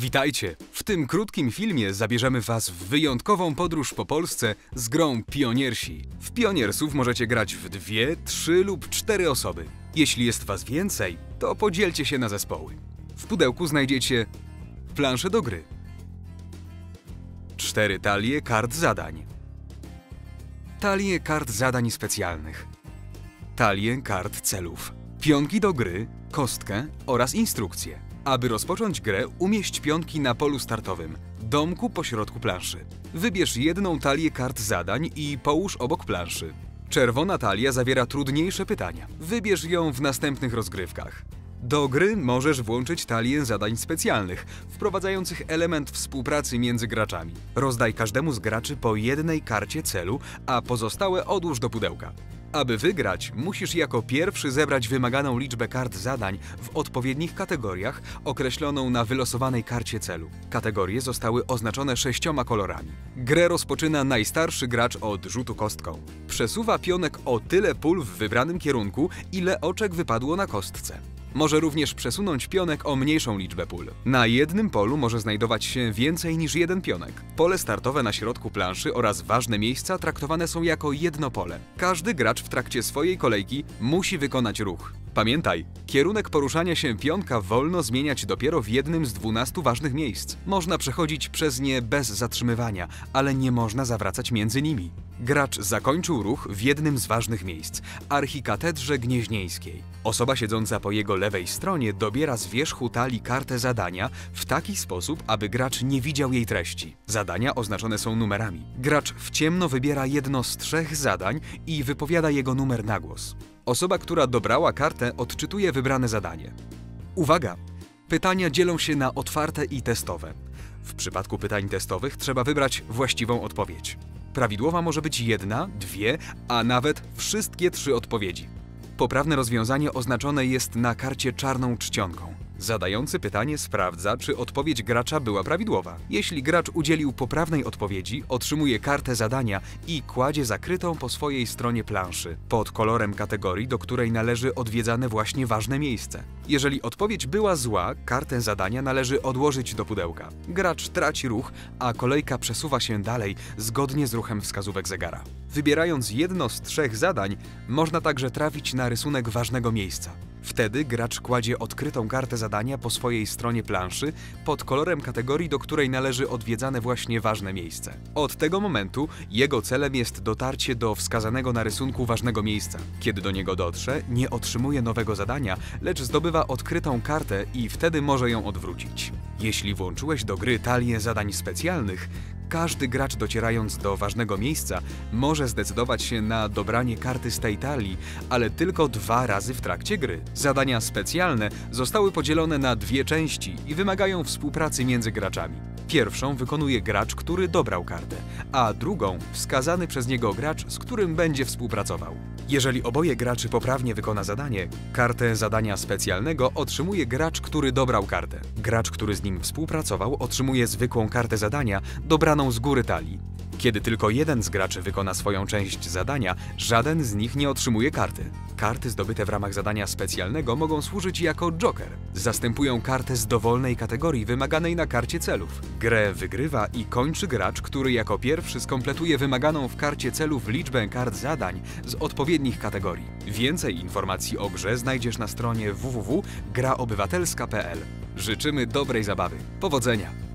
Witajcie! W tym krótkim filmie zabierzemy Was w wyjątkową podróż po Polsce z grą Pioniersi. W Pioniersów możecie grać w 2, 3 lub 4 osoby. Jeśli jest Was więcej, to podzielcie się na zespoły. W pudełku znajdziecie planszę do gry, 4 talie kart zadań, talie kart zadań specjalnych, talie kart celów, pionki do gry, kostkę oraz instrukcję. Aby rozpocząć grę, umieść pionki na polu startowym, domku pośrodku planszy. Wybierz jedną talię kart zadań i połóż obok planszy. Czerwona talia zawiera trudniejsze pytania. Wybierz ją w następnych rozgrywkach. Do gry możesz włączyć talię zadań specjalnych, wprowadzających element współpracy między graczami. Rozdaj każdemu z graczy po jednej karcie celu, a pozostałe odłóż do pudełka. Aby wygrać, musisz jako pierwszy zebrać wymaganą liczbę kart zadań w odpowiednich kategoriach, określoną na wylosowanej karcie celu. Kategorie zostały oznaczone 6 kolorami. Grę rozpoczyna najstarszy gracz od rzutu kostką. Przesuwa pionek o tyle pól w wybranym kierunku, ile oczek wypadło na kostce. Może również przesunąć pionek o mniejszą liczbę pól. Na jednym polu może znajdować się więcej niż jeden pionek. Pole startowe na środku planszy oraz ważne miejsca traktowane są jako jedno pole. Każdy gracz w trakcie swojej kolejki musi wykonać ruch. Pamiętaj, kierunek poruszania się pionka wolno zmieniać dopiero w jednym z 12 ważnych miejsc. Można przechodzić przez nie bez zatrzymywania, ale nie można zawracać między nimi. Gracz zakończył ruch w jednym z ważnych miejsc – Archikatedrze Gnieźnieńskiej. Osoba siedząca po jego lewej stronie dobiera z wierzchu talii kartę zadania w taki sposób, aby gracz nie widział jej treści. Zadania oznaczone są numerami. Gracz w ciemno wybiera jedno z 3 zadań i wypowiada jego numer na głos. Osoba, która dobrała kartę, odczytuje wybrane zadanie. Uwaga! Pytania dzielą się na otwarte i testowe. W przypadku pytań testowych trzeba wybrać właściwą odpowiedź. Prawidłowa może być 1, 2, a nawet wszystkie 3 odpowiedzi. Poprawne rozwiązanie oznaczone jest na karcie czarną czcionką. Zadający pytanie sprawdza, czy odpowiedź gracza była prawidłowa. Jeśli gracz udzielił poprawnej odpowiedzi, otrzymuje kartę zadania i kładzie zakrytą po swojej stronie planszy, pod kolorem kategorii, do której należy odwiedzane właśnie ważne miejsce. Jeżeli odpowiedź była zła, kartę zadania należy odłożyć do pudełka. Gracz traci ruch, a kolejka przesuwa się dalej zgodnie z ruchem wskazówek zegara. Wybierając jedno z 3 zadań, można także trafić na rysunek ważnego miejsca. Wtedy gracz kładzie odkrytą kartę zadania po swojej stronie planszy pod kolorem kategorii, do której należy odwiedzane właśnie ważne miejsce. Od tego momentu jego celem jest dotarcie do wskazanego na rysunku ważnego miejsca. Kiedy do niego dotrze, nie otrzymuje nowego zadania, lecz zdobywa odkrytą kartę i wtedy może ją odwrócić. Jeśli włączyłeś do gry talię zadań specjalnych, każdy gracz, docierając do ważnego miejsca, może zdecydować się na dobranie karty z tej talii, ale tylko 2 razy w trakcie gry. Zadania specjalne zostały podzielone na 2 części i wymagają współpracy między graczami. Pierwszą wykonuje gracz, który dobrał kartę, a drugą wskazany przez niego gracz, z którym będzie współpracował. Jeżeli oboje graczy poprawnie wykona zadanie, kartę zadania specjalnego otrzymuje gracz, który dobrał kartę. Gracz, który z nim współpracował, otrzymuje zwykłą kartę zadania dobraną z góry talii. Kiedy tylko jeden z graczy wykona swoją część zadania, żaden z nich nie otrzymuje karty. Karty zdobyte w ramach zadania specjalnego mogą służyć jako joker. Zastępują kartę z dowolnej kategorii wymaganej na karcie celów. Grę wygrywa i kończy gracz, który jako pierwszy skompletuje wymaganą w karcie celów liczbę kart zadań z odpowiednich kategorii. Więcej informacji o grze znajdziesz na stronie www.graobywatelska.pl. Życzymy dobrej zabawy. Powodzenia!